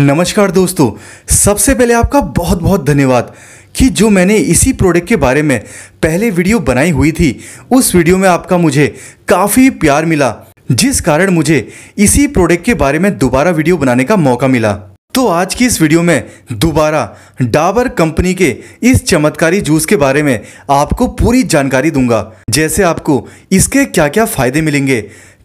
नमस्कार दोस्तों, सबसे पहले आपका बहुत बहुत धन्यवाद कि जो मैंने इसी प्रोडक्ट के बारे में पहले वीडियो बनाई हुई थी, उस वीडियो में आपका मुझे काफ़ी प्यार मिला, जिस कारण मुझे इसी प्रोडक्ट के बारे में दोबारा वीडियो बनाने का मौका मिला। तो आज की इस वीडियो में दोबारा डाबर कंपनी के इस चमत्कारी जूस के बारे में आपको पूरी जानकारी दूंगा, जैसे आपको इसके क्या क्या फ़ायदे मिलेंगे,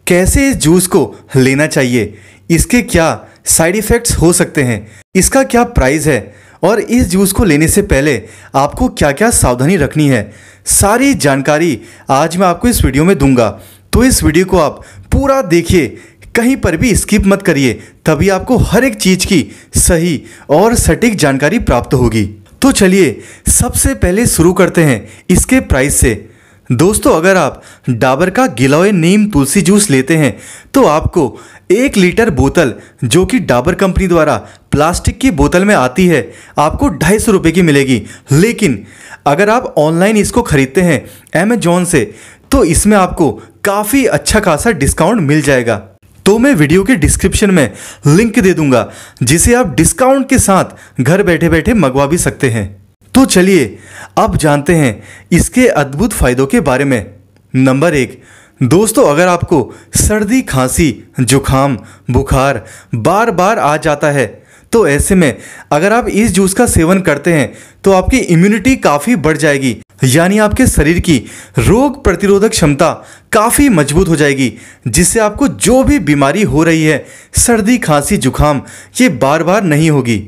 कैसे इस जूस को लेना चाहिए, इसके क्या साइड इफ़ेक्ट्स हो सकते हैं, इसका क्या प्राइस है और इस जूस को लेने से पहले आपको क्या क्या सावधानी रखनी है, सारी जानकारी आज मैं आपको इस वीडियो में दूंगा। तो इस वीडियो को आप पूरा देखिए, कहीं पर भी स्किप मत करिए, तभी आपको हर एक चीज़ की सही और सटीक जानकारी प्राप्त होगी। तो चलिए सबसे पहले शुरू करते हैं इसके प्राइस से। दोस्तों, अगर आप डाबर का गिलोय नीम तुलसी जूस लेते हैं तो आपको 1 लीटर बोतल, जो कि डाबर कंपनी द्वारा प्लास्टिक की बोतल में आती है, आपको 250 रुपये की मिलेगी। लेकिन अगर आप ऑनलाइन इसको ख़रीदते हैं अमेजोन से, तो इसमें आपको काफ़ी अच्छा खासा डिस्काउंट मिल जाएगा। तो मैं वीडियो के डिस्क्रिप्शन में लिंक दे दूंगा, जिसे आप डिस्काउंट के साथ घर बैठे बैठे मंगवा भी सकते हैं। तो चलिए अब जानते हैं इसके अद्भुत फायदों के बारे में। नंबर 1, दोस्तों अगर आपको सर्दी, खांसी, जुखाम, बुखार बार बार आ जाता है, तो ऐसे में अगर आप इस जूस का सेवन करते हैं तो आपकी इम्यूनिटी काफ़ी बढ़ जाएगी, यानी आपके शरीर की रोग प्रतिरोधक क्षमता काफ़ी मजबूत हो जाएगी, जिससे आपको जो भी बीमारी हो रही है, सर्दी, खांसी, जुखाम, ये बार बार नहीं होगी।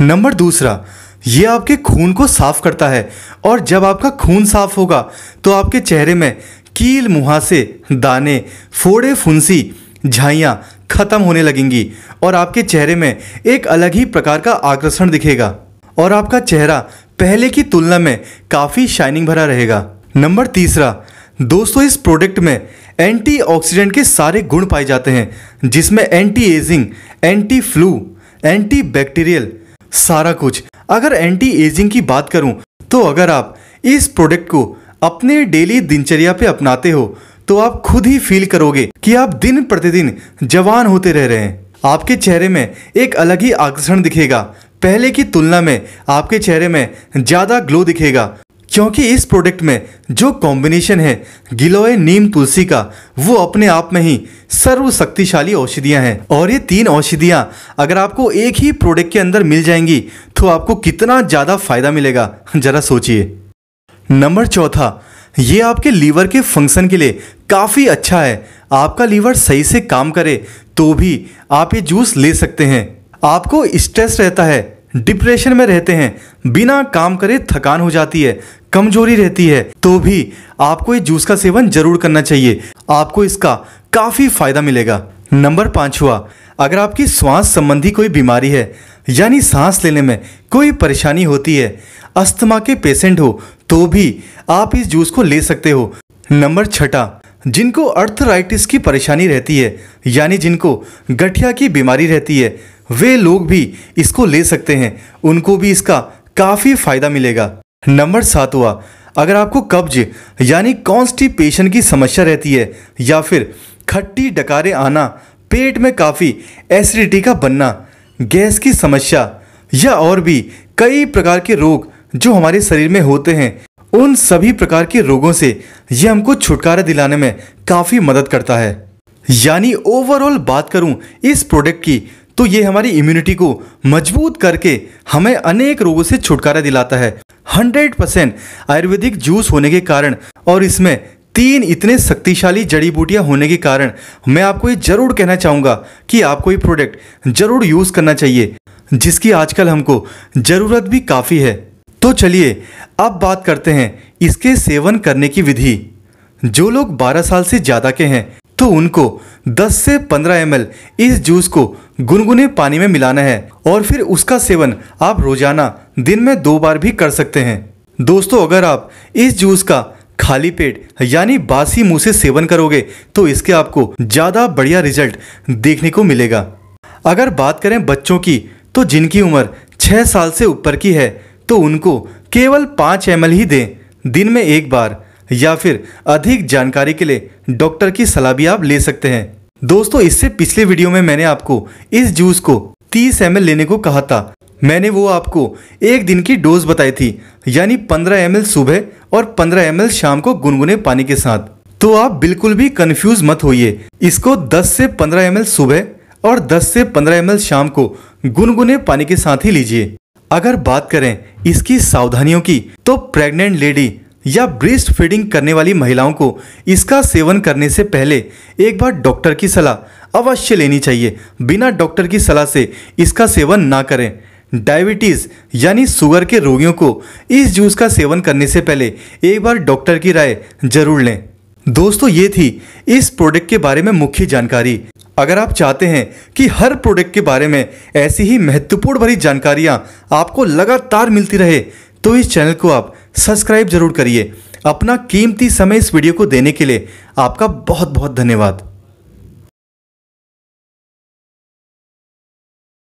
नंबर 2, ये आपके खून को साफ करता है, और जब आपका खून साफ होगा तो आपके चेहरे में कील, मुहासे, दाने, फोड़े, फुंसी, झाइयाँ ख़त्म होने लगेंगी, और आपके चेहरे में एक अलग ही प्रकार का आकर्षण दिखेगा, और आपका चेहरा पहले की तुलना में काफ़ी शाइनिंग भरा रहेगा। नंबर 3, दोस्तों इस प्रोडक्ट में एंटीऑक्सीडेंट के सारे गुण पाए जाते हैं, जिसमें anti ageing, anti flu, anti bacterial, सारा कुछ। अगर एंटी एजिंग की बात करूं, तो अगर आप इस प्रोडक्ट को अपने डेली दिनचर्या पे अपनाते हो तो आप खुद ही फील करोगे कि आप दिन प्रतिदिन जवान होते रह रहे हैं। आपके चेहरे में एक अलग ही आकर्षण दिखेगा, पहले की तुलना में आपके चेहरे में ज़्यादा ग्लो दिखेगा, क्योंकि इस प्रोडक्ट में जो कॉम्बिनेशन है गिलोय नीम तुलसी का, वो अपने आप में ही सर्वशक्तिशाली औषधियाँ हैं, और ये 3 औषधियाँ अगर आपको एक ही प्रोडक्ट के अंदर मिल जाएंगी तो आपको कितना ज़्यादा फायदा मिलेगा, जरा सोचिए। नंबर 4, ये आपके लीवर के फंक्शन के लिए काफ़ी अच्छा है। आपका लीवर सही से काम करे तो भी आप ये जूस ले सकते हैं। आपको स्ट्रेस रहता है, डिप्रेशन में रहते हैं, बिना काम करे थकान हो जाती है, कमजोरी रहती है, तो भी आपको इस जूस का सेवन जरूर करना चाहिए, आपको इसका काफ़ी फायदा मिलेगा। नंबर 5, अगर आपकी श्वास संबंधी कोई बीमारी है, यानी सांस लेने में कोई परेशानी होती है, अस्थमा के पेशेंट हो तो भी आप इस जूस को ले सकते हो। नंबर 6, जिनको अर्थराइटिस की परेशानी रहती है, यानी जिनको गठिया की बीमारी रहती है, वे लोग भी इसको ले सकते हैं, उनको भी इसका काफ़ी फायदा मिलेगा। नंबर 7, अगर आपको कब्ज यानी कॉन्स्टिपेशन की समस्या रहती है, या फिर खट्टी डकारें आना, पेट में काफ़ी एसिडिटी का बनना, गैस की समस्या, या और भी कई प्रकार के रोग जो हमारे शरीर में होते हैं, उन सभी प्रकार के रोगों से यह हमको छुटकारा दिलाने में काफ़ी मदद करता है। यानी ओवरऑल बात करूं इस प्रोडक्ट की, तो ये हमारी इम्यूनिटी को मजबूत करके हमें अनेक रोगों से छुटकारा दिलाता है। 100% आयुर्वेदिक जूस होने के कारण, और इसमें 3 इतने शक्तिशाली जड़ी बूटियाँ होने के कारण, मैं आपको ये ज़रूर कहना चाहूँगा कि आपको ये प्रोडक्ट ज़रूर यूज़ करना चाहिए, जिसकी आजकल हमको ज़रूरत भी काफ़ी है। तो चलिए अब बात करते हैं इसके सेवन करने की विधि। जो लोग 12 साल से ज़्यादा के हैं तो उनको 10 से 15 ml इस जूस को गुनगुने पानी में मिलाना है, और फिर उसका सेवन आप रोजाना दिन में 2 बार भी कर सकते हैं। दोस्तों, अगर आप इस जूस का खाली पेट यानी बासी मुंह से सेवन करोगे तो इसके आपको ज़्यादा बढ़िया रिजल्ट देखने को मिलेगा। अगर बात करें बच्चों की, तो जिनकी उम्र 6 साल से ऊपर की है तो उनको केवल 5 ml ही दें दिन में 1 बार, या फिर अधिक जानकारी के लिए डॉक्टर की सलाह भी आप ले सकते हैं। दोस्तों, इससे पिछले वीडियो में मैंने आपको इस जूस को 30 ml लेने को कहा था। मैंने वो आपको एक दिन की डोज बताई थी, यानी 15 ml सुबह और 15 ml शाम को गुनगुने पानी के साथ। तो आप बिल्कुल भी कंफ्यूज मत होइए, इसको 10 से 15 ml सुबह और 10 से 15 ml शाम को गुनगुने पानी के साथ ही लीजिए। अगर बात करें इसकी सावधानियों की, तो प्रेग्नेंट लेडी या ब्रेस्ट फीडिंग करने वाली महिलाओं को इसका सेवन करने से पहले एक बार डॉक्टर की सलाह अवश्य लेनी चाहिए। बिना डॉक्टर की सलाह से इसका सेवन ना करें। डायबिटीज़ यानी शुगर के रोगियों को इस जूस का सेवन करने से पहले एक बार डॉक्टर की राय जरूर लें। दोस्तों, ये थी इस प्रोडक्ट के बारे में मुख्य जानकारी। अगर आप चाहते हैं कि हर प्रोडक्ट के बारे में ऐसी ही महत्वपूर्ण भरी जानकारियां आपको लगातार मिलती रहे, तो इस चैनल को आप सब्सक्राइब जरूर करिए। अपना कीमती समय इस वीडियो को देने के लिए आपका बहुत बहुत धन्यवाद।